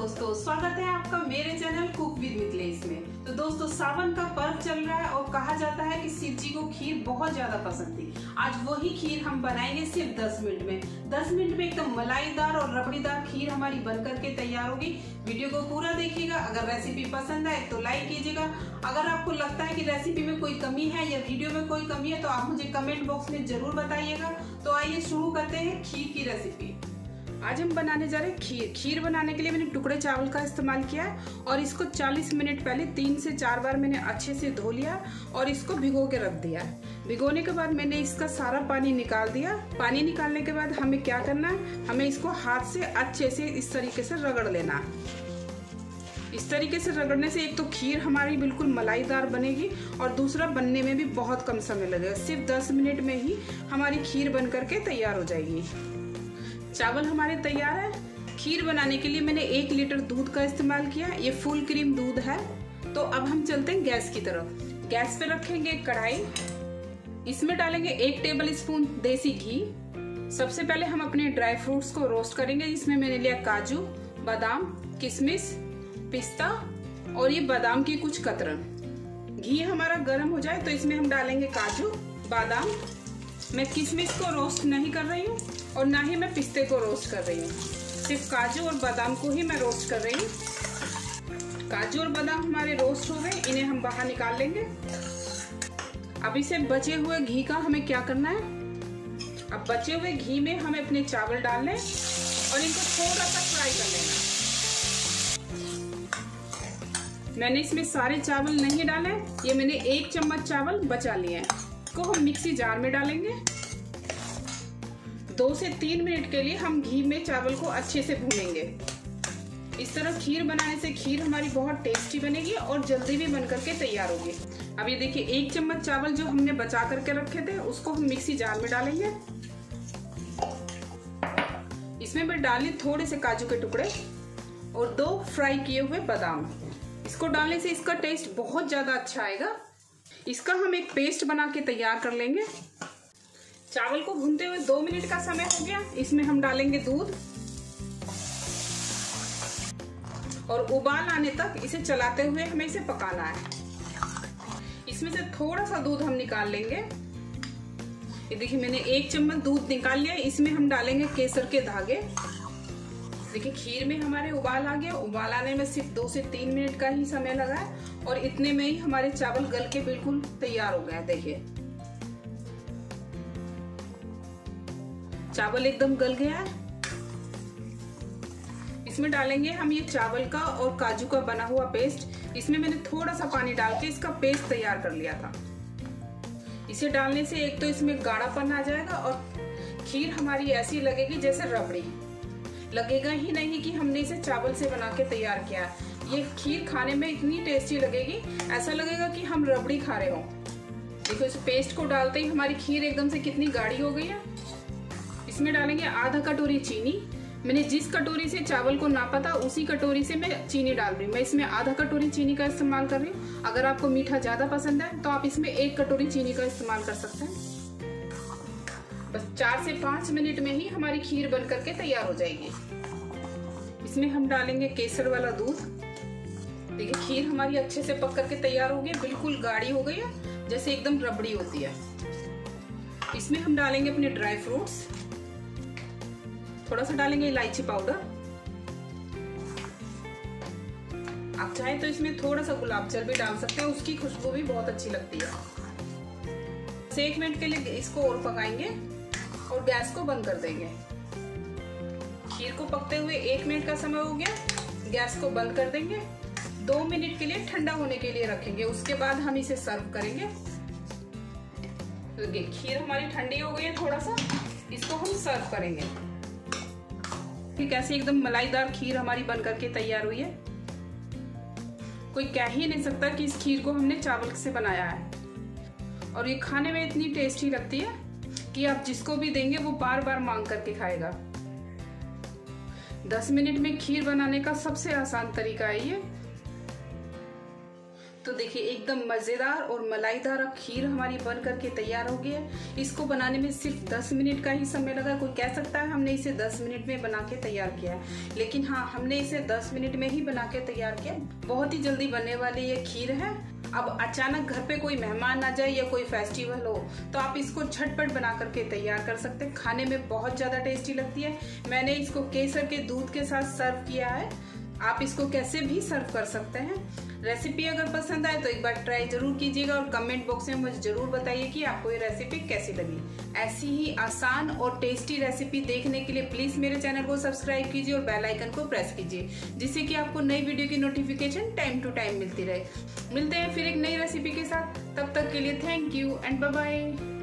दोस्तों, स्वागत है आपका मेरे चैनल कुक विद मिथलेश में। तो दोस्तों, सावन का पर्व चल रहा है और कहा जाता है कि शिव जी को खीर बहुत ज्यादा पसंद थी। आज वही खीर हम बनाएंगे सिर्फ 10 मिनट में। 10 मिनट में एकदम मलाईदार और रबड़ीदार खीर हमारी बनकर के तैयार होगी। वीडियो को पूरा देखिएगा। अगर रेसिपी पसंद आए तो लाइक कीजिएगा। अगर आपको लगता है कि रेसिपी में कोई कमी है या वीडियो में कोई कमी है तो आप मुझे कमेंट बॉक्स में जरूर बताइएगा। तो आइए शुरू करते हैं खीर की रेसिपी। आज हम बनाने जा रहे हैं खीर। खीर बनाने के लिए मैंने टुकड़े चावल का इस्तेमाल किया है और इसको 40 मिनट पहले 3 से 4 बार मैंने अच्छे से धो लिया और इसको भिगो के रख दिया। भिगोने के बाद मैंने इसका सारा पानी निकाल दिया। पानी निकालने के बाद हमें क्या करना है, हमें इसको हाथ से अच्छे से इस तरीके से रगड़ लेना है। इस तरीके से रगड़ने से एक तो खीर हमारी बिल्कुल मलाईदार बनेगी और दूसरा बनने में भी बहुत कम समय लगेगा। सिर्फ 10 मिनट में ही हमारी खीर बन करके तैयार हो जाएगी। चावल हमारे तैयार है। खीर बनाने के लिए मैंने 1 लीटर दूध का इस्तेमाल किया। ये फुल क्रीम दूध है। तो अब हम चलते हैं गैस की तरफ। गैस पे रखेंगे कढ़ाई। इसमें डालेंगे 1 टेबल स्पून देसी घी। सबसे पहले हम अपने ड्राई फ्रूट्स को रोस्ट करेंगे। इसमें मैंने लिया काजू, बादाम, किशमिश, पिस्ता और ये बादाम की कुछ कतरन। घी हमारा गर्म हो जाए तो इसमें हम डालेंगे काजू, बादाम। मैं किशमिश को रोस्ट नहीं कर रही हूँ और ना ही मैं पिस्ते को रोस्ट कर रही हूँ। सिर्फ काजू और बादाम को ही मैं रोस्ट कर रही हूँ। काजू और बादाम हमारे रोस्ट हो गए, इन्हें हम बाहर निकाल लेंगे। अब इसे बचे हुए घी का हमें क्या करना है, अब बचे हुए घी में हमें अपने चावल डालने और इनको थोड़ा सा फ्राई कर लेना। मैंने इसमें सारे चावल नहीं डाले, ये मैंने 1 चम्मच चावल बचा लिए हैं। इसको हम मिक्सी जार में डालेंगे। 2 से 3 मिनट के लिए हम घी में चावल को अच्छे से भूनेंगे। इस तरह खीर बनाने से खीर हमारी बहुत टेस्टी बनेगी और जल्दी भी बन करके तैयार होगी। अब ये देखिए 1 चम्मच चावल जो हमने बचा करके रखे थे उसको हम मिक्सी जार में डालेंगे। इसमें मैं डाली थोड़े से काजू के टुकड़े और 2 फ्राई किए हुए बादाम। इसको डालने से इसका टेस्ट बहुत ज़्यादा अच्छा आएगा। इसका हम एक पेस्ट बना के तैयार कर लेंगे। चावल को भूनते हुए 2 मिनट का समय हो गया। इसमें हम डालेंगे दूध और उबाल आने तक इसे चलाते हुए हमें इसे पकाना है। इसमें से थोड़ा सा दूध हम निकाल लेंगे। ये देखिए मैंने 1 चम्मच दूध निकाल लिया। इसमें हम डालेंगे केसर के धागे। देखिए खीर में हमारे उबाल आ गया। उबाल आने में सिर्फ 2 से 3 मिनट का ही समय लगा है और इतने में ही हमारे चावल गल के बिल्कुल तैयार हो गए। देखिए चावल एकदम गल गया है। इसमें डालेंगे हम ये चावल का और काजू का बना हुआ पेस्ट। इसमें मैंने थोड़ा सा पानी डाल के इसका पेस्ट तैयार कर लिया था। इसे डालने से एक तो इसमें गाढ़ापन आ जाएगा और खीर हमारी ऐसी लगेगी जैसे रबड़ी। लगेगा ही नहीं कि हमने इसे चावल से बना के तैयार किया है। ये खीर खाने में इतनी टेस्टी लगेगी, ऐसा लगेगा कि हम रबड़ी खा रहे हों। देखो इस पेस्ट को डालते ही हमारी खीर एकदम से कितनी गाढ़ी हो गई है। इसमें डालेंगे आधा कटोरी चीनी। मैंने जिस कटोरी से चावल को नापा था उसी कटोरी से मैं चीनी डाल रही हूँ। मैं इसमें आधा कटोरी चीनी का इस्तेमाल कर रही हूँ। अगर आपको मीठा ज़्यादा पसंद है तो आप इसमें 1 कटोरी चीनी का इस्तेमाल कर सकते हैं। बस 4 से 5 मिनट में ही हमारी खीर बन करके तैयार हो जाएगी। इसमें हम डालेंगे केसर वाला दूध। देखिए खीर हमारी अच्छे से पक करके तैयार हो गई, बिल्कुल गाढ़ी हो गई है, जैसे एकदम रबड़ी होती है। इसमें हम डालेंगे अपने ड्राई फ्रूट्स, थोड़ा सा डालेंगे इलायची पाउडर। आप चाहे तो इसमें थोड़ा सा गुलाब जल भी डाल सकते हैं, उसकी खुशबू भी बहुत अच्छी लगती है। से 1 मिनट के लिए इसको और पकाएंगे और गैस को बंद कर देंगे। खीर को पकते हुए 1 मिनट का समय हो गया। गैस को बंद कर देंगे। 2 मिनट के लिए ठंडा होने के लिए रखेंगे, उसके बाद हम इसे सर्व करेंगे। तो खीर हमारी ठंडी हो गई है थोड़ा सा, इसको हम सर्व करेंगे। ठीक ऐसे एकदम मलाईदार खीर हमारी बन करके तैयार हुई है। कोई कह ही नहीं सकता कि इस खीर को हमने चावल से बनाया है। और ये खाने में इतनी टेस्टी लगती है कि आप जिसको भी देंगे वो बार बार मांग करके खाएगा। 10 मिनट में खीर बनाने का सबसे आसान तरीका है ये। तो तो देखिए एकदम मज़ेदार और मलाईदार अब खीर हमारी बन करके तैयार हो गई है। इसको बनाने में सिर्फ 10 मिनट का ही समय लगा। कोई कह सकता है हमने इसे 10 मिनट में बना के तैयार किया है, लेकिन हाँ, हमने इसे 10 मिनट में ही बना के तैयार किया। बहुत ही जल्दी बनने वाली ये खीर है। अब अचानक घर पे कोई मेहमान आ जाए या कोई फेस्टिवल हो तो आप इसको झटपट बना करके तैयार कर सकते हैं। खाने में बहुत ज़्यादा टेस्टी लगती है। मैंने इसको केसर के दूध के साथ सर्व किया है। आप इसको कैसे भी सर्व कर सकते हैं। रेसिपी अगर पसंद आए तो एक बार ट्राई जरूर कीजिएगा और कमेंट बॉक्स में मुझे ज़रूर बताइए कि आपको ये रेसिपी कैसी लगी। ऐसी ही आसान और टेस्टी रेसिपी देखने के लिए प्लीज़ मेरे चैनल को सब्सक्राइब कीजिए और बेल आइकन को प्रेस कीजिए, जिससे कि आपको नई वीडियो की नोटिफिकेशन टाइम टू टाइम मिलती रहे। मिलते हैं फिर एक नई रेसिपी के साथ। तब तक के लिए thank you and bye bye.